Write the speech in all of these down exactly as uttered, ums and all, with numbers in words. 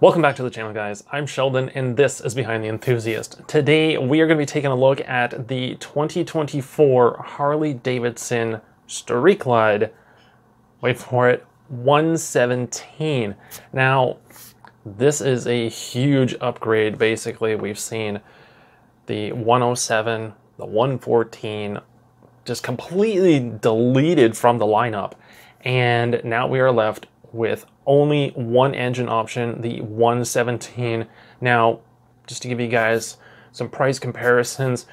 Welcome back to the channel, guys. I'm Sheldon and this is Behind The Enthusiast. Today we are going to be taking a look at the twenty twenty-four Harley-Davidson Street Glide, wait for it, one seventeen. Now this is a huge upgrade. Basically we've seen the one oh seven, the one fourteen just completely deleted from the lineup, and now we are left with only one engine option, the one seventeen. Now, just to give you guys some price comparisons,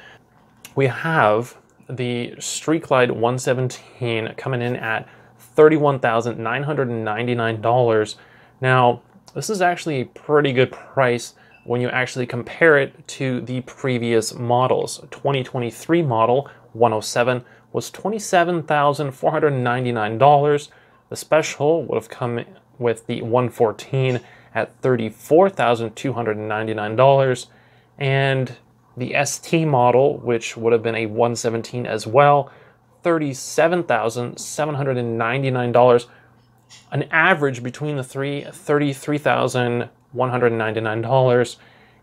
we have the Street Glide one seventeen coming in at thirty-one thousand nine hundred ninety-nine dollars. Now, this is actually a pretty good price when you actually compare it to the previous models. twenty twenty-three model one oh seven was twenty-seven thousand four hundred ninety-nine dollars. The special would have come with the one fourteen at thirty-four thousand two hundred ninety-nine dollars, and the S T model, which would have been a one seventeen as well, thirty-seven thousand seven hundred ninety-nine dollars. An average between the three, thirty-three thousand one hundred ninety-nine dollars,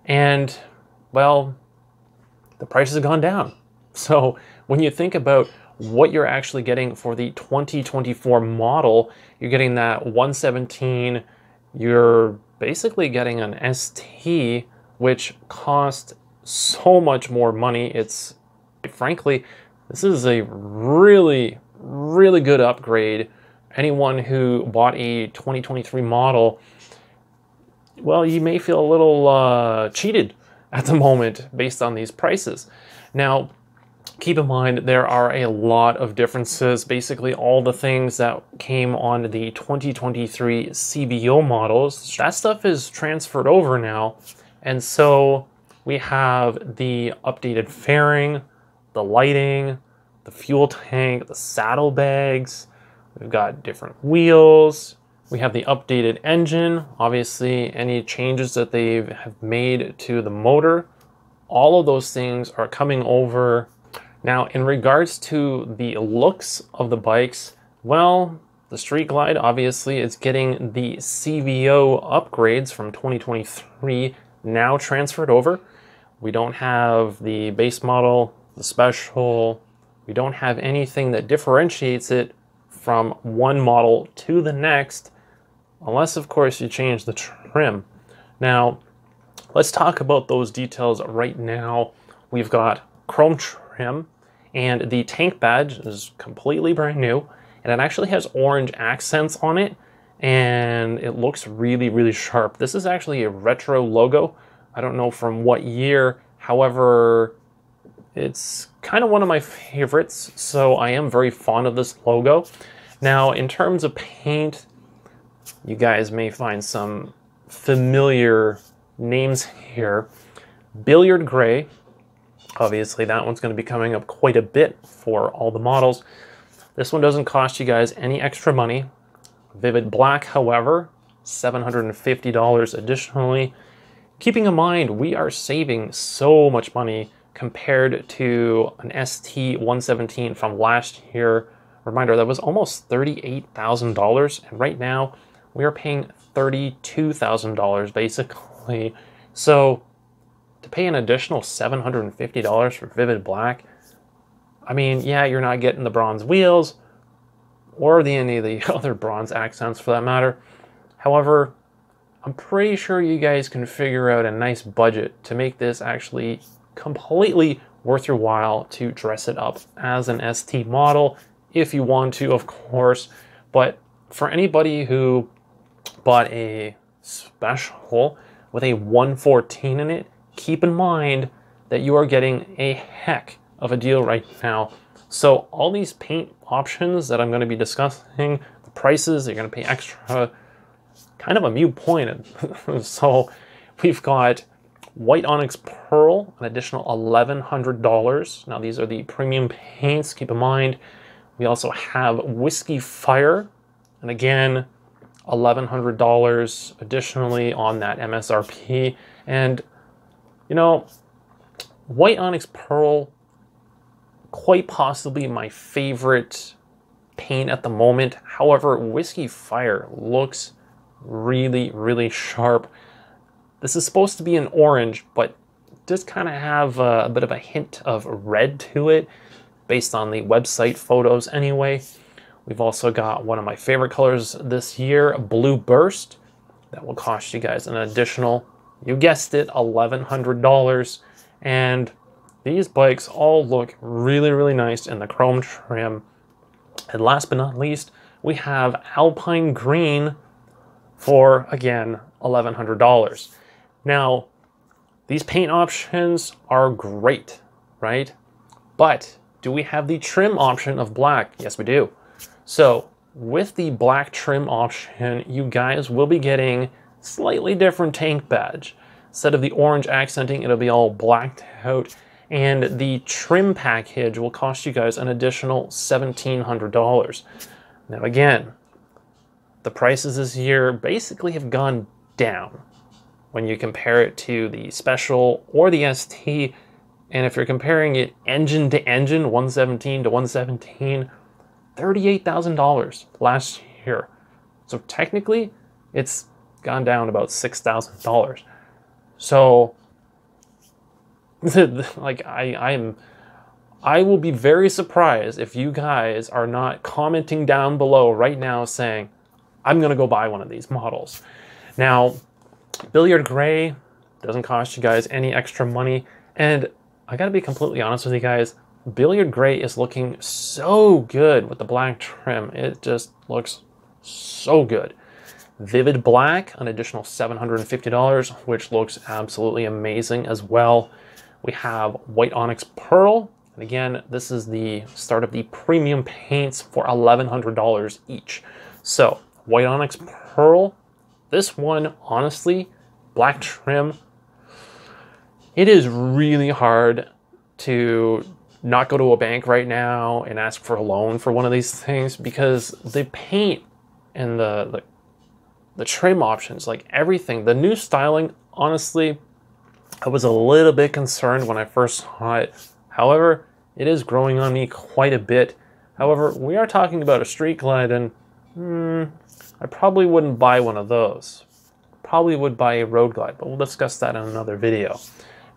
and well, the price has gone down. So when you think about what you're actually getting for the twenty twenty-four model, you're getting that one seventeen, you're basically getting an S T, which costs so much more money. It's, frankly, this is a really, really good upgrade. Anyone who bought a twenty twenty-three model, well, you may feel a little uh, cheated at the moment based on these prices. Now, keep in mind, there are a lot of differences. Basically, all the things that came on the twenty twenty-three C B O models, that stuff is transferred over now. And so we have the updated fairing, the lighting, the fuel tank, the saddlebags. We've got different wheels. We have the updated engine. Obviously, any changes that they have made to the motor, all of those things are coming over. Now, in regards to the looks of the bikes, well, the Street Glide obviously is getting the C V O upgrades from twenty twenty-three now transferred over. We don't have the base model, the special. We don't have anything that differentiates it from one model to the next, unless, of course, you change the trim. Now, let's talk about those details right now. We've got chrome trim, and the tank badge is completely brand new, and it actually has orange accents on it, and it looks really, really sharp. This is actually a retro logo. I don't know from what year, however, it's kind of one of my favorites, so I am very fond of this logo. Now, in terms of paint, you guys may find some familiar names here. Billiard Gray, obviously that one's going to be coming up quite a bit for all the models. This one doesn't cost you guys any extra money. Vivid Black, however, seven hundred fifty dollars additionally. Keeping in mind, we are saving so much money compared to an S T one seventeen from last year. Reminder, that was almost thirty-eight thousand dollars, and right now we are paying thirty-two thousand dollars basically. So to pay an additional seven hundred fifty dollars for Vivid Black, I mean, yeah, you're not getting the bronze wheels or the, any of the other bronze accents for that matter. However, I'm pretty sure you guys can figure out a nice budget to make this actually completely worth your while to dress it up as an S T model if you want to, of course. But for anybody who bought a special with a one fourteen in it, keep in mind that you are getting a heck of a deal right now. So all these paint options that I'm going to be discussing, the prices that you're going to pay extra, kind of a moot point. So we've got White Onyx Pearl, an additional eleven hundred dollars. Now these are the premium paints, keep in mind. We also have Whiskey Fire, and again, eleven hundred dollars additionally on that M S R P. And you know, White Onyx Pearl, quite possibly my favorite paint at the moment. However, Whiskey Fire looks really, really sharp. This is supposed to be an orange, but it does kind of have a, a bit of a hint of red to it, based on the website photos anyway. We've also got one of my favorite colors this year, Blue Burst. That will cost you guys an additional, you guessed it, eleven hundred dollars. And these bikes all look really, really nice in the chrome trim. And last but not least, we have Alpine Green for, again, eleven hundred dollars. Now, these paint options are great, right? But do we have the trim option of black? Yes, we do. So with the black trim option, you guys will be getting slightly different tank badge. Instead of the orange accenting, it'll be all blacked out. And the trim package will cost you guys an additional seventeen hundred dollars. Now again, the prices this year basically have gone down when you compare it to the Special or the S T. And if you're comparing it engine to engine, one seventeen to one seventeen, thirty-eight thousand dollars last year. So technically, it's gone down about six thousand dollars. So, like, I, I'm, I will be very surprised if you guys are not commenting down below right now saying, I'm going to go buy one of these models. Now, Billiard Gray doesn't cost you guys any extra money. And I got to be completely honest with you guys, Billiard Gray is looking so good with the black trim. It just looks so good. Vivid Black, an additional seven hundred fifty dollars, which looks absolutely amazing as well. We have White Onyx Pearl. And again, this is the start of the premium paints for eleven hundred dollars each. So White Onyx Pearl, this one, honestly, black trim, it is really hard to not go to a bank right now and ask for a loan for one of these things, because the paint and the, the the trim options, like everything, the new styling, honestly, I was a little bit concerned when I first saw it. However, it is growing on me quite a bit. However, we are talking about a Street Glide, and hmm, I probably wouldn't buy one of those. Probably would buy a Road Glide, but we'll discuss that in another video.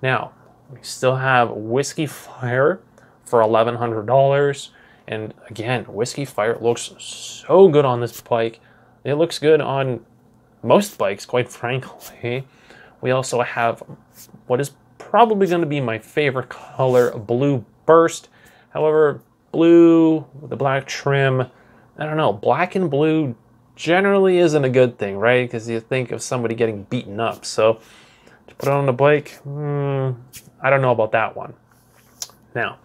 Now, we still have Whiskey Fire for eleven hundred dollars, and again, Whiskey Fire looks so good on this bike. It looks good on most bikes, quite frankly. We also have what is probably going to be my favorite color, Blue Burst. However, blue with the black trim, I don't know, black and blue generally isn't a good thing, right? Because you think of somebody getting beaten up. So to put it on the bike, hmm, I don't know about that one. Now,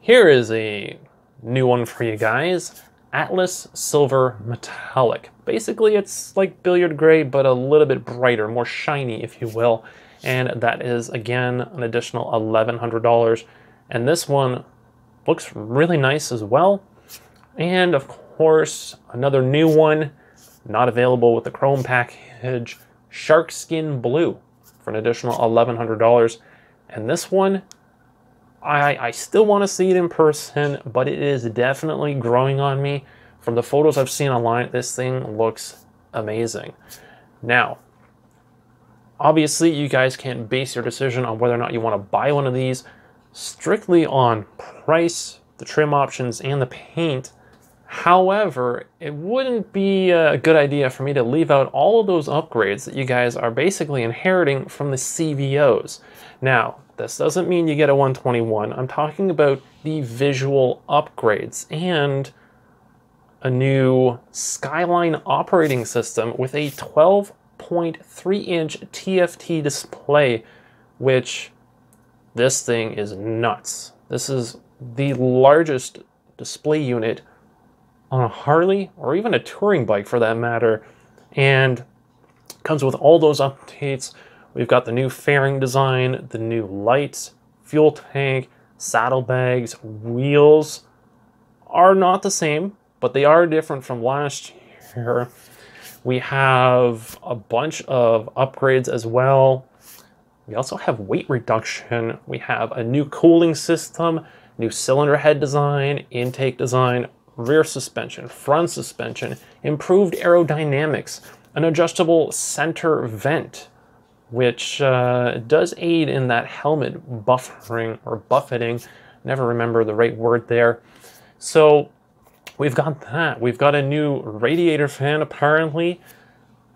here is a new one for you guys. Atlas Silver Metallic. Basically, it's like Billiard Gray, but a little bit brighter, more shiny, if you will. And that is, again, an additional eleven hundred dollars. And this one looks really nice as well. And of course, another new one, not available with the chrome package, Sharkskin Blue for an additional eleven hundred dollars. And this one, I, I still want to see it in person, but it is definitely growing on me. From the photos I've seen online, this thing looks amazing. Now, obviously, you guys can't base your decision on whether or not you want to buy one of these strictly on price, the trim options, and the paint. However, it wouldn't be a good idea for me to leave out all of those upgrades that you guys are basically inheriting from the C V Os. Now, this doesn't mean you get a one twenty-one. I'm talking about the visual upgrades and a new Skyline operating system with a twelve point three inch T F T display, which this thing is nuts. This is the largest display unit on a Harley, or even a touring bike for that matter, and comes with all those updates. We've got the new fairing design, the new lights, fuel tank, saddlebags, wheels are not the same, but they are different from last year. We have a bunch of upgrades as well. We also have weight reduction. We have a new cooling system, new cylinder head design, intake design, rear suspension, front suspension, improved aerodynamics, an adjustable center vent, which uh, does aid in that helmet buffering or buffeting. Never remember the right word there. So we've got that. We've got a new radiator fan apparently.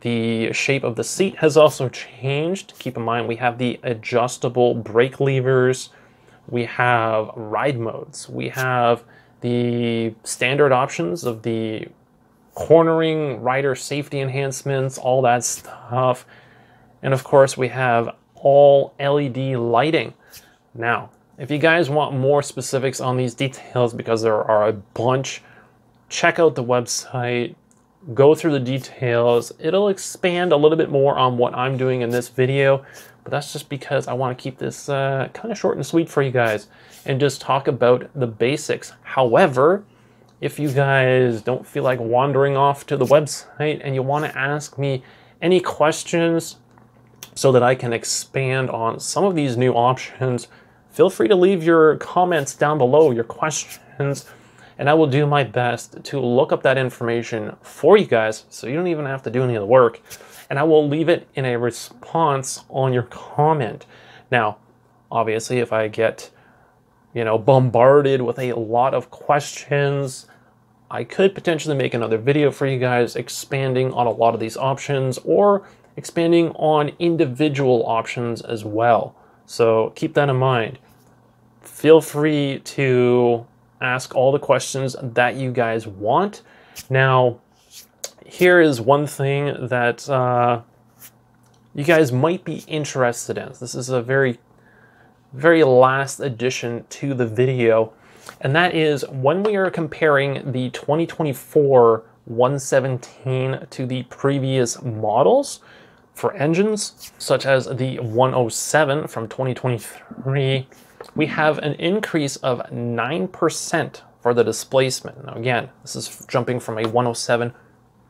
The shape of the seat has also changed. Keep in mind we have the adjustable brake levers. We have ride modes. We have the standard options of the cornering, rider safety enhancements, all that stuff. And of course we have all L E D lighting. Now, if you guys want more specifics on these details, because there are a bunch, check out the website, go through the details. It'll expand a little bit more on what I'm doing in this video, but that's just because I want to keep this uh, kind of short and sweet for you guys and just talk about the basics. However, if you guys don't feel like wandering off to the website and you want to ask me any questions so that I can expand on some of these new options, feel free to leave your comments down below, your questions, and I will do my best to look up that information for you guys so you don't even have to do any of the work. And I will leave it in a response on your comment. Now, obviously, if I get, you know, bombarded with a lot of questions, I could potentially make another video for you guys expanding on a lot of these options or expanding on individual options as well. So keep that in mind. Feel free to ask all the questions that you guys want. Now, here is one thing that uh, you guys might be interested in. This is a very, very last addition to the video, and that is when we are comparing the twenty twenty-four one seventeen to the previous models for engines, such as the one oh seven from twenty twenty-three, we have an increase of nine percent for the displacement. Now again, this is jumping from a one oh seven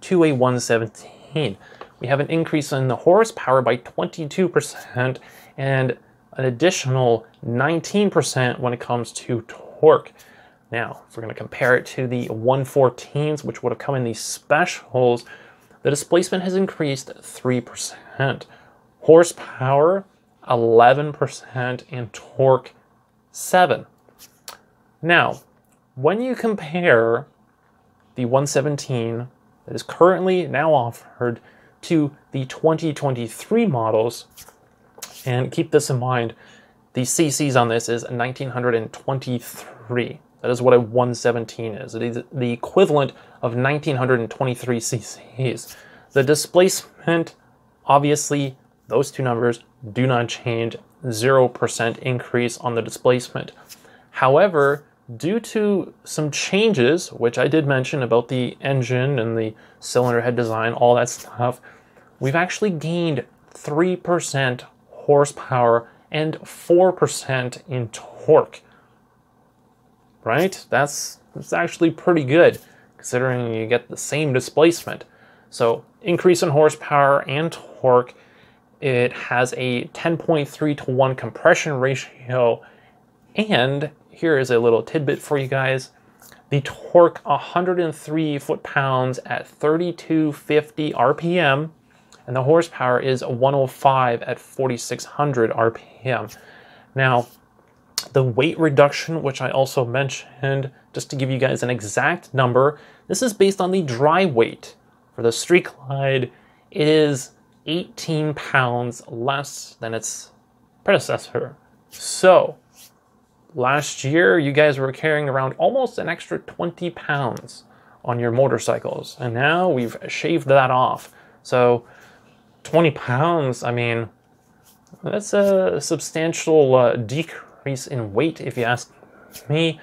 to a one seventeen. We have an increase in the horsepower by twenty-two percent and an additional nineteen percent when it comes to torque. Now, if we're going to compare it to the one fourteens, which would have come in these specials, the displacement has increased three percent. Horsepower, eleven percent, and torque, seven. Now, when you compare the one seventeen that is currently now offered to the twenty twenty-three models, and keep this in mind, the C Cs on this is one thousand nine hundred twenty-three. That is what a one seventeen is. It is the equivalent of one thousand nine hundred twenty-three C Cs. The displacement, obviously, those two numbers do not change, zero percent increase on the displacement. However, due to some changes, which I did mention about the engine and the cylinder head design, all that stuff, we've actually gained three percent horsepower and four percent in torque, right? That's, that's actually pretty good, considering you get the same displacement. So increase in horsepower and torque. It has a ten point three to one compression ratio, and here is a little tidbit for you guys. The torque, one hundred three foot-pounds at thirty-two fifty R P M, and the horsepower is one oh five at forty-six hundred R P M. Now, the weight reduction, which I also mentioned, just to give you guys an exact number, this is based on the dry weight. For the Street Glide, it is eighteen pounds less than its predecessor. So last year you guys were carrying around almost an extra twenty pounds on your motorcycles, and now we've shaved that off. So twenty pounds, I mean, that's a substantial uh, decrease in weight if you ask me.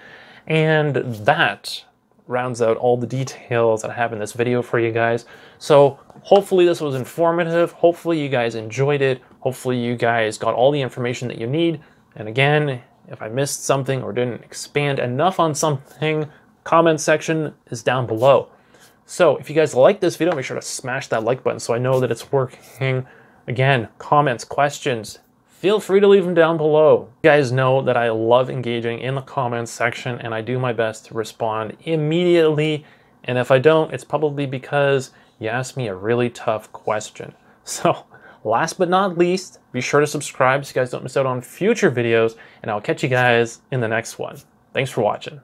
And that rounds out all the details that I have in this video for you guys. So hopefully this was informative. Hopefully you guys enjoyed it. Hopefully you guys got all the information that you need. And again, if I missed something or didn't expand enough on something, comment section is down below. So if you guys like this video, make sure to smash that like button so I know that it's working. Again, comments, questions, feel free to leave them down below. You guys know that I love engaging in the comments section, and I do my best to respond immediately. And if I don't, it's probably because you asked me a really tough question. So Last but not least, be sure to subscribe so you guys don't miss out on future videos, and I'll catch you guys in the next one. Thanks for watching.